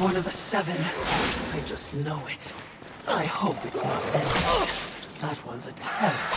one of the seven. I just know it. I hope it's not them. That one's a 10.